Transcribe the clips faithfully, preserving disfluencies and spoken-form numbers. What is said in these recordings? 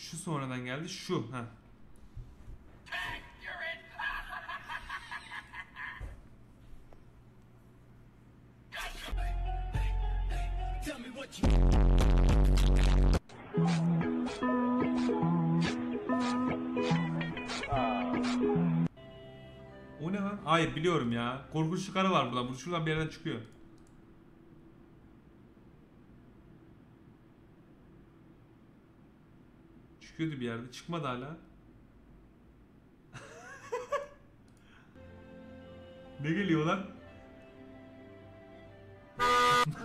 Şu sonradan geldi. Şu. Heh. O ne lan? Hayır biliyorum ya. Korkunç çıkarı var burada. Bu şuradan bir yerden çıkıyor. Çıkıyordu bir yerde. Çıkmadı hala. Ne geliyor lan?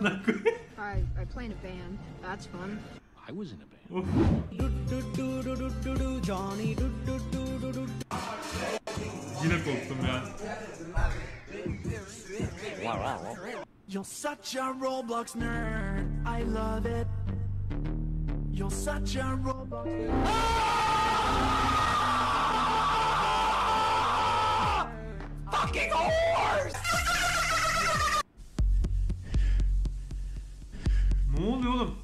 I I play in a band. That's fun. I was in a band. Johnny. Yine korktum ya. You're such a Roblox nerd. I love it. You're such a Roblox nerd. Fucking horse! Ne oluyor oğlum?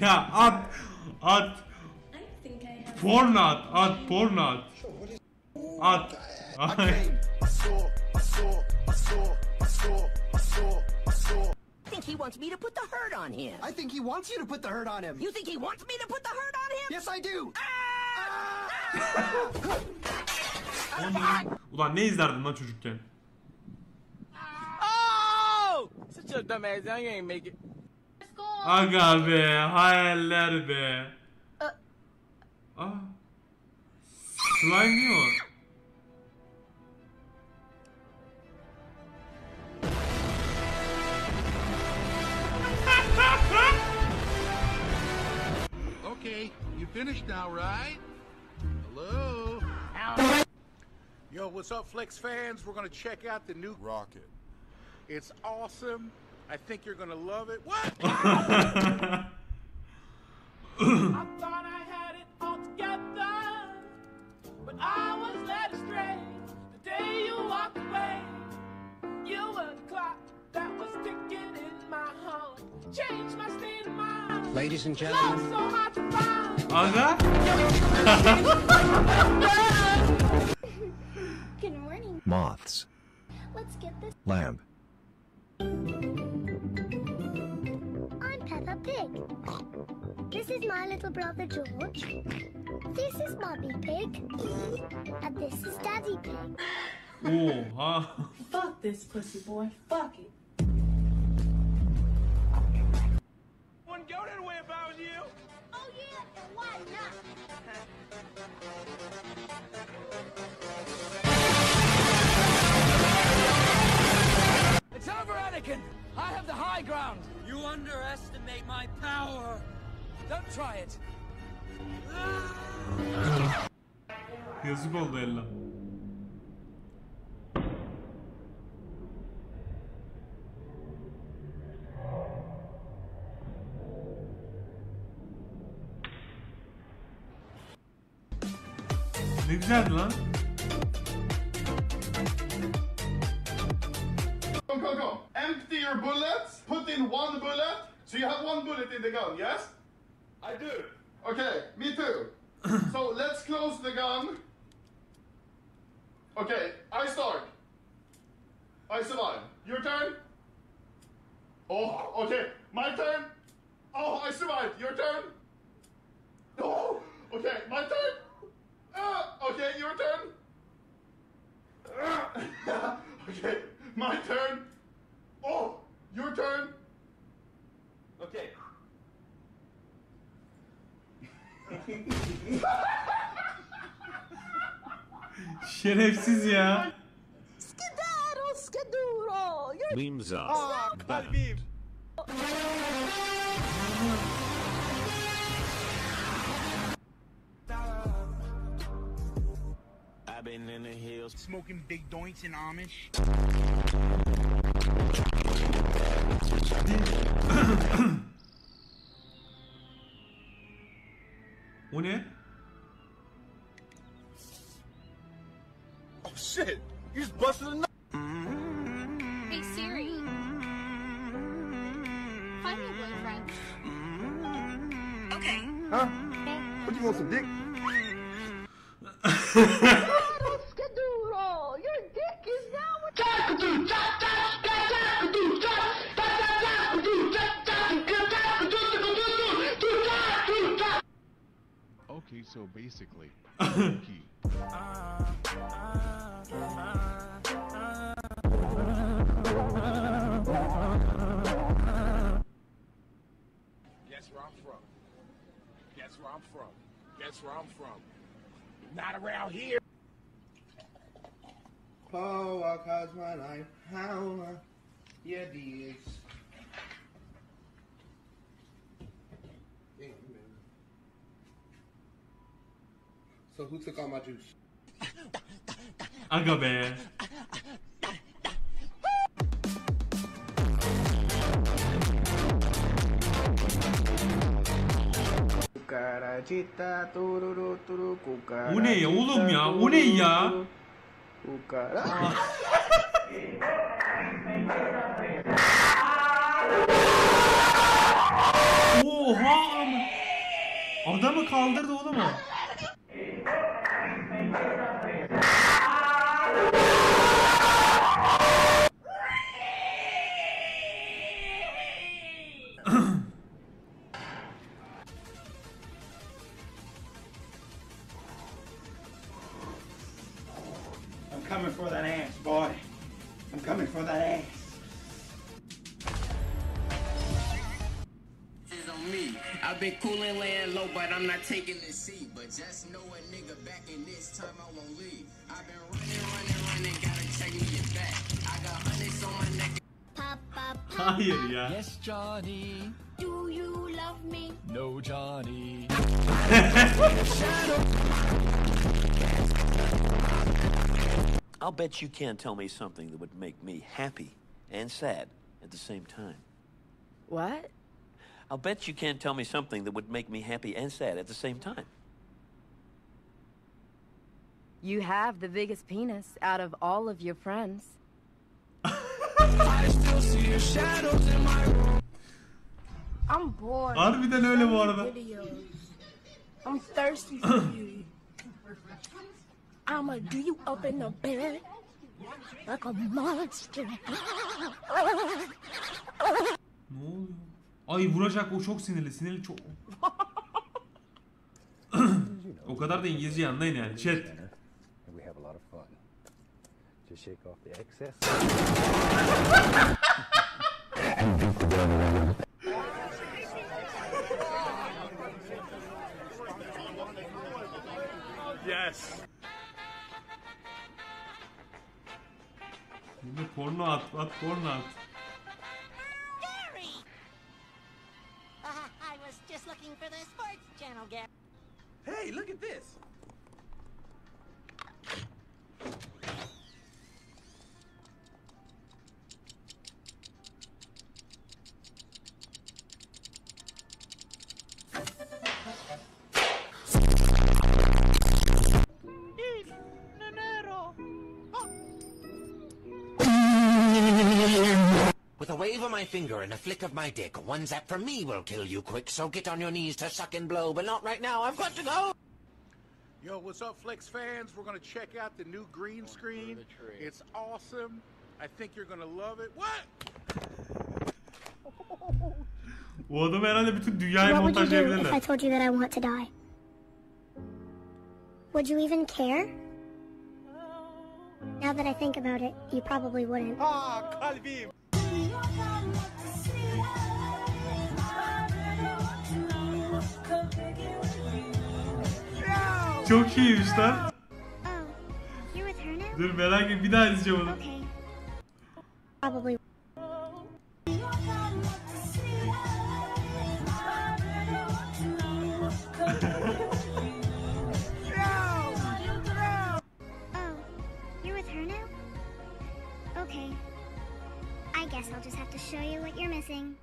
Ya at, at, porno at, at, porno at, at. I think he wants me to put the hurt on him. I think he wants you to put the hurt on him. You think he wants me to put the hurt on him? Yes, I do. Ulan ne izlerdim lan çocukken? Aga be, hayaller be. Ah, slime mi var? Okay, you finished now, right? Hello. Yo, what's up, Flex fans? We're gonna check out the new rocket. It's awesome. I think you're gonna love it. What? I thought I had it all together, but I was led astray. The day you walked away, you were the clock that was ticking in my heart. Change my state of mind. Ladies and gentlemen. Love so hard to find. Olga? Good morning. Moths. Let's get this. Lamb. I'm Peppa Pig. This is my little brother George. This is Mommy Pig. And this is Daddy Pig. Ooh, huh? Fuck this pussy boy. Fuck it. Wouldn't go that way if I was you. Oh yeah, and why not? It's over, Anakin! I have the high ground! You underestimate my power! Don't try it! Yazık oldu Ella. Ne güzeldi lan. Go, go. Empty your bullets, put in one bullet, so you have one bullet in the gun, yes? I do. Okay, me too. So let's close the gun. Okay, I start. I survive. Your turn. Oh, okay. My turn. Oh, I survived. Your turn. Oh, okay. My turn. Uh, okay, your turn. Uh, okay, my turn. Oh, your turn. Okay. Şerefsiz ya. Skidaro Skiduro. Beams up. Ah, kalbim. I've been in the hills smoking big joints and Amish. O ne? Oh shit! You just busted a nut. Hey Siri, find me your boyfriend. Okay. Huh? Okay. What do you want, some dick? Skidaro Skiduro, your dick is now with Cockadoo, chop, chop, chop, cockadoo, chop, chop, chop, cockadoo, chop, chop, chop. Okay, so basically, monkey. Guess where I'm from. Guess where I'm from. Guess where I'm from. Not around here. Oh, I caused my life. How? Yeah, these. Damn, man. So who took all my juice? I go bad. Kukaracita tururu turu kukaracita. Bu ne ya oğlum ya? Bu ne ya? Kukara. Oha! Adamı kaldırdı oğlum o. Coming for that ass, boy. I'm coming for that ass. This is on me. I've been cool and laying low, but I'm not taking this seat. But just know a nigga back in this time, I won't leave. I've been running, running, running, gotta check me back. I got hundreds on my neck. Papa, Papa. Yeah. Yes, Johnny. Do you love me? No, Johnny. I'll bet you can't tell me something that would make me happy and sad at the same time. What? I'll bet you can't tell me something that would make me happy and sad at the same time. You have the biggest penis out of all of your friends. I still see your shadows in my room. I'm bored. Harbiden öyle bu arada. I'm thirsty for you. I'ma do you up in the bed like a monster. Ne oluyor? Ay vuracak, o çok sinirli, sinirli çok. O kadar da İngilizce anlayın yani. Chat. We have a lot of fun. Just shake off the excess. Yes. Porno at, at porno at. Gary! Uh, I was just looking for the sports channel, Gary. Hey, look at this! My finger and a flick of my dick. One zap from me will kill you quick, so get on your knees to suck and blow, but not right now. I've got to go. Yo, what's up, Flex fans? We're gonna check out the new green screen. It's awesome. I think you're gonna love it. What? What would you do if I told you that I want to die? Would you even care? Now that I think about it, you probably wouldn't. Ah, Calvin. Çok iyiymiş lan. Dur merak et, bir daha izleyeceğim onu. I'll just have to show you what you're missing.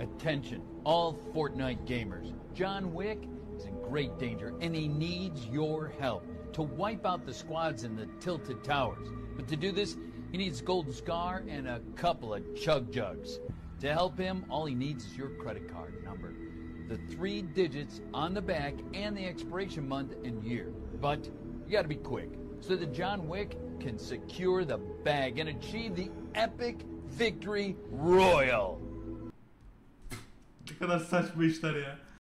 Attention, all Fortnite gamers. John Wick is in great danger and he needs your help. to wipe out the squads in the tilted towers. But to do this, he needs Golden Scar and a couple of Chug Jugs. To help him, all he needs is your credit card number, the three digits on the back and the expiration month and year. But you gotta be quick so that John Wick can secure the bag and achieve the epic victory royal. Ne kadar saçma işler ya.